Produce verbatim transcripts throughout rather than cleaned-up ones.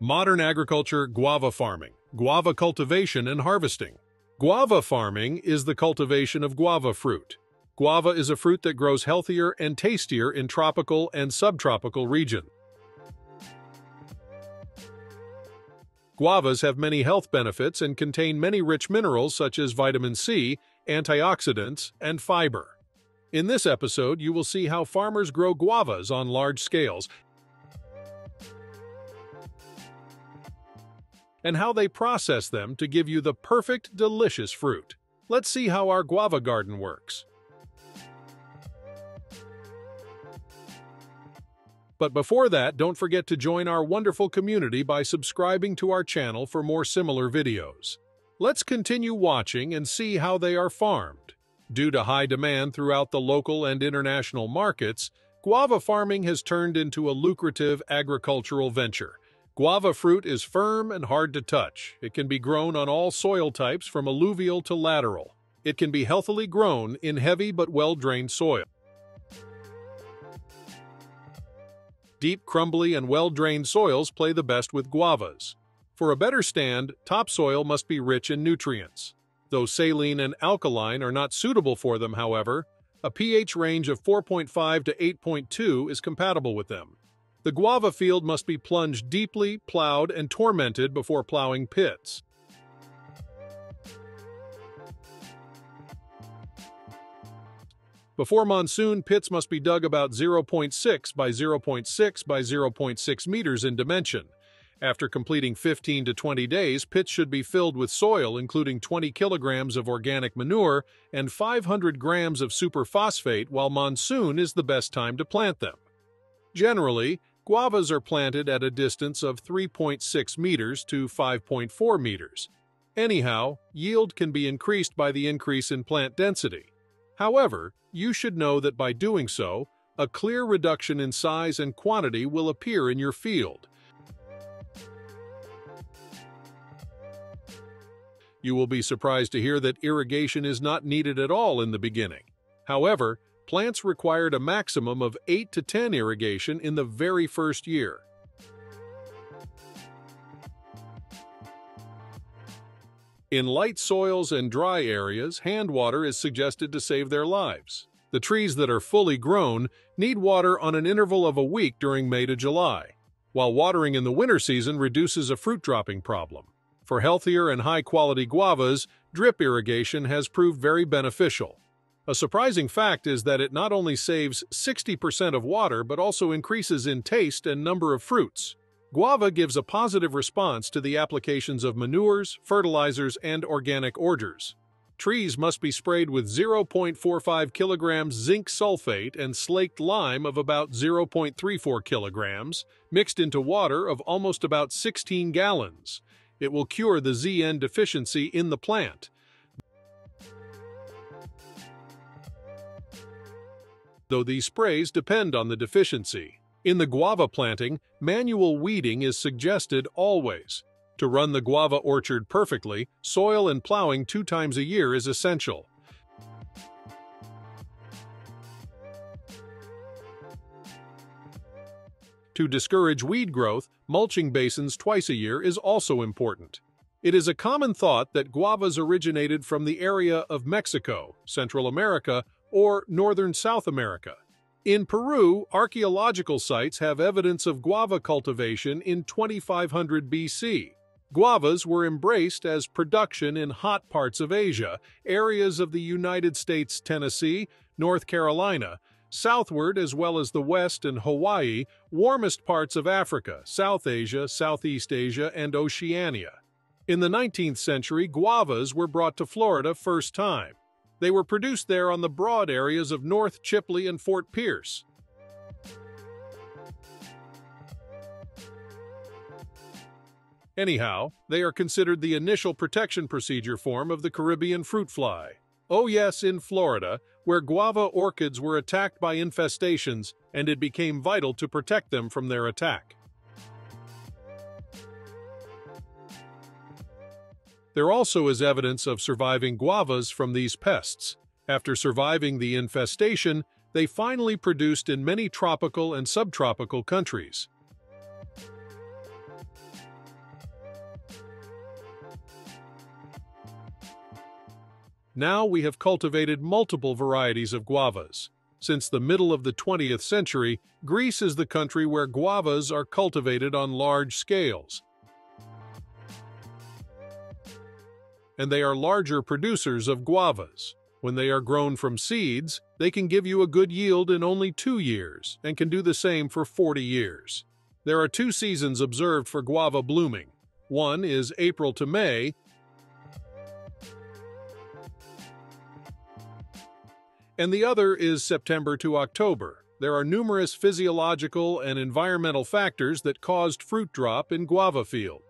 Modern agriculture, guava farming, guava cultivation and harvesting. Guava farming is the cultivation of guava fruit. Guava is a fruit that grows healthier and tastier in tropical and subtropical regions. Guavas have many health benefits and contain many rich minerals such as vitamin C, antioxidants, and fiber. In this episode, you will see how farmers grow guavas on large scales and how they process them to give you the perfect, delicious fruit. Let's see how our guava garden works. But before that, don't forget to join our wonderful community by subscribing to our channel for more similar videos. Let's continue watching and see how they are farmed. Due to high demand throughout the local and international markets, guava farming has turned into a lucrative agricultural venture. Guava fruit is firm and hard to touch. It can be grown on all soil types from alluvial to lateral. It can be healthily grown in heavy but well-drained soil. Deep, crumbly, and well-drained soils play the best with guavas. For a better stand, topsoil must be rich in nutrients. Though saline and alkaline are not suitable for them, however, a pH range of four point five to eight point two is compatible with them. The guava field must be plunged deeply, plowed, and tormented before plowing pits. Before monsoon, pits must be dug about zero point six by zero point six by zero point six meters in dimension. After completing fifteen to twenty days, pits should be filled with soil including twenty kilograms of organic manure and five hundred grams of superphosphate, while monsoon is the best time to plant them. Generally, guavas are planted at a distance of three point six meters to five point four meters. Anyhow, yield can be increased by the increase in plant density. However, you should know that by doing so, a clear reduction in size and quantity will appear in your field. You will be surprised to hear that irrigation is not needed at all in the beginning. However, plants required a maximum of eight to ten irrigation in the very first year. In light soils and dry areas, hand water is suggested to save their lives. The trees that are fully grown need water on an interval of a week during May to July, while watering in the winter season reduces a fruit dropping problem. For healthier and high-quality guavas, drip irrigation has proved very beneficial. A surprising fact is that it not only saves sixty percent of water but also increases in taste and number of fruits. Guava gives a positive response to the applications of manures, fertilizers, and organic ordures. Trees must be sprayed with zero point four five kilograms zinc sulfate and slaked lime of about zero point three four kilograms, mixed into water of almost about sixteen gallons. It will cure the Z N deficiency in the plant. Though these sprays depend on the deficiency. In the guava planting, manual weeding is suggested always. To run the guava orchard perfectly, soil and plowing two times a year is essential. To discourage weed growth, mulching basins twice a year is also important. It is a common thought that guavas originated from the area of Mexico, Central America, or northern South America. In Peru, archaeological sites have evidence of guava cultivation in twenty-five hundred B C. Guavas were embraced as production in hot parts of Asia, areas of the United States, Tennessee, North Carolina, southward as well as the West and Hawaii, warmest parts of Africa, South Asia, Southeast Asia, and Oceania. In the nineteenth century, guavas were brought to Florida first time. They were produced there on the broad areas of North Chipley and Fort Pierce. Anyhow, they are considered the initial protection procedure form of the Caribbean fruit fly. Oh yes, in Florida, where guava orchids were attacked by infestations, and it became vital to protect them from their attack. There also is evidence of surviving guavas from these pests. After surviving the infestation, they finally produced in many tropical and subtropical countries. Now we have cultivated multiple varieties of guavas. Since the middle of the twentieth century, Greece is the country where guavas are cultivated on large scales, and they are larger producers of guavas. When they are grown from seeds, they can give you a good yield in only two years and can do the same for forty years. There are two seasons observed for guava blooming. One is April to May, and the other is September to October. There are numerous physiological and environmental factors that caused fruit drop in guava field.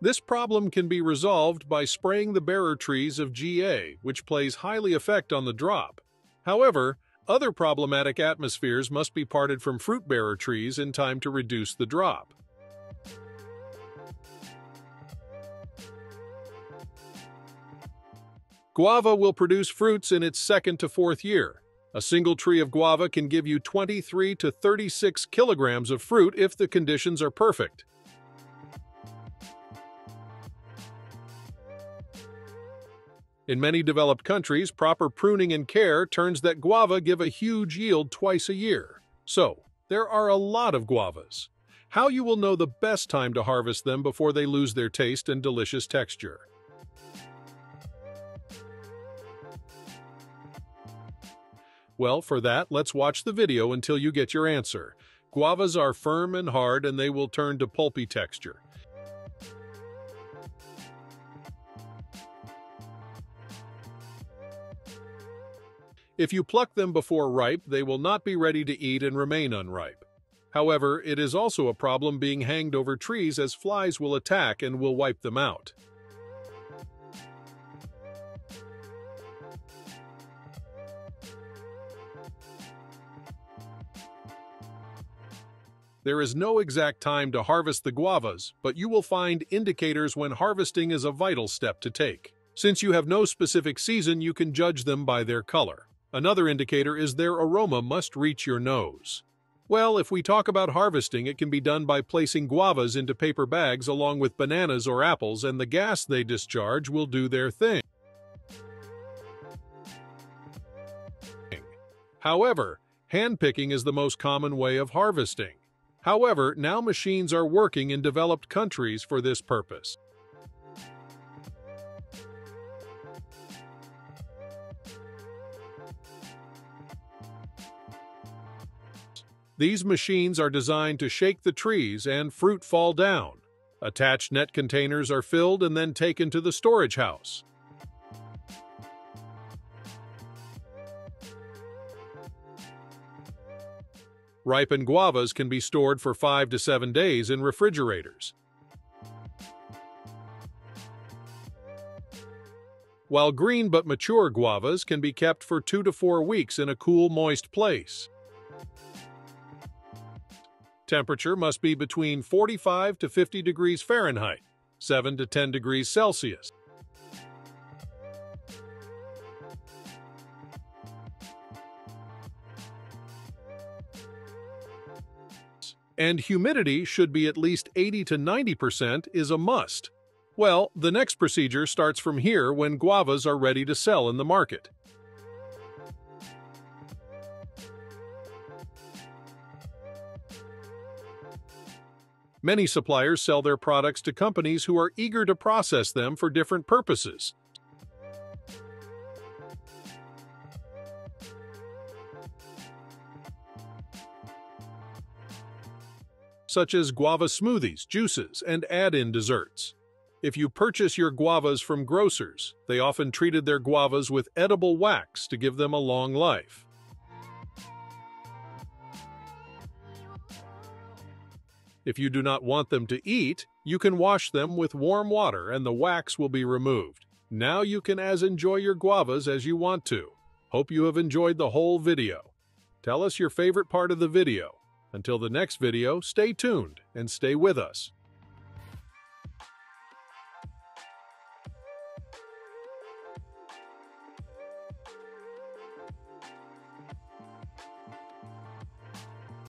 This problem can be resolved by spraying the bearer trees of G A, which plays highly effect on the drop. However, other problematic atmospheres must be parted from fruit bearer trees in time to reduce the drop. Guava will produce fruits in its second to fourth year. A single tree of guava can give you twenty-three to thirty-six kilograms of fruit if the conditions are perfect. In many developed countries, proper pruning and care turns that guava give a huge yield twice a year. So, there are a lot of guavas. How you will know the best time to harvest them before they lose their taste and delicious texture? Well, for that, let's watch the video until you get your answer. Guavas are firm and hard, and they will turn to pulpy texture. If you pluck them before ripe, they will not be ready to eat and remain unripe. However, it is also a problem being hanged over trees, as flies will attack and will wipe them out. There is no exact time to harvest the guavas, but you will find indicators when harvesting is a vital step to take. Since you have no specific season, you can judge them by their color. Another indicator is their aroma must reach your nose. Well, if we talk about harvesting, it can be done by placing guavas into paper bags along with bananas or apples, and the gas they discharge will do their thing. However, handpicking is the most common way of harvesting. However, now machines are working in developed countries for this purpose. These machines are designed to shake the trees and fruit fall down. Attached net containers are filled and then taken to the storage house. Ripened guavas can be stored for five to seven days in refrigerators, while green but mature guavas can be kept for two to four weeks in a cool, moist place. Temperature must be between forty-five to fifty degrees Fahrenheit, seven to ten degrees Celsius. And humidity should be at least eighty to ninety percent is a must. Well, the next procedure starts from here when guavas are ready to sell in the market. Many suppliers sell their products to companies who are eager to process them for different purposes. Such as guava smoothies, juices, and add-in desserts. If you purchase your guavas from grocers, they often treated their guavas with edible wax to give them a long life. If you do not want them to eat, you can wash them with warm water and the wax will be removed. Now you can as enjoy your guavas as you want to. Hope you have enjoyed the whole video. Tell us your favorite part of the video. Until the next video, stay tuned and stay with us.